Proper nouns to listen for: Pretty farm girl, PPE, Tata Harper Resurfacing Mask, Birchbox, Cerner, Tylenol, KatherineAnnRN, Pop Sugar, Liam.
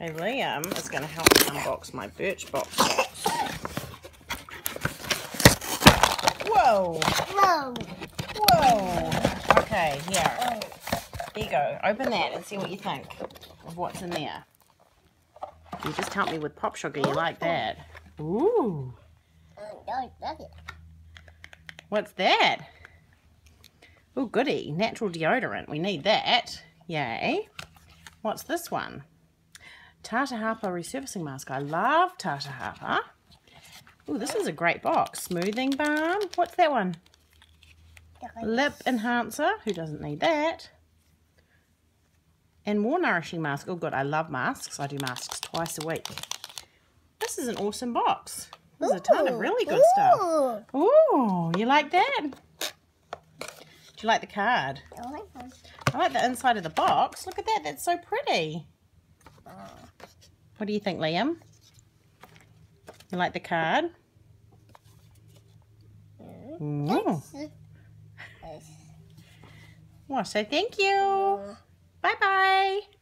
Hey, Liam is going to help me unbox my Birchbox box. Whoa! Whoa! Whoa! Okay, here. Oh. There you go. Open that and see what you think of what's in there. You just helped me with Pop Sugar. You like that? Ooh! What's that? Oh, goody. Natural deodorant. We need that. Yay. What's this one? Tata Harper Resurfacing Mask. I love Tata Harper. Oh, this is a great box. Smoothing balm. What's that one? Lip enhancer. Who doesn't need that? And more nourishing mask. Oh, good. I love masks. I do masks twice a week. This is an awesome box. There's a ton of really good stuff. Ooh, you like that? Do you like the card? I like that. I like the inside of the box. Look at that. That's so pretty. What do you think, Liam? You like the card? Ooh. Well, so thank you. Bye-bye.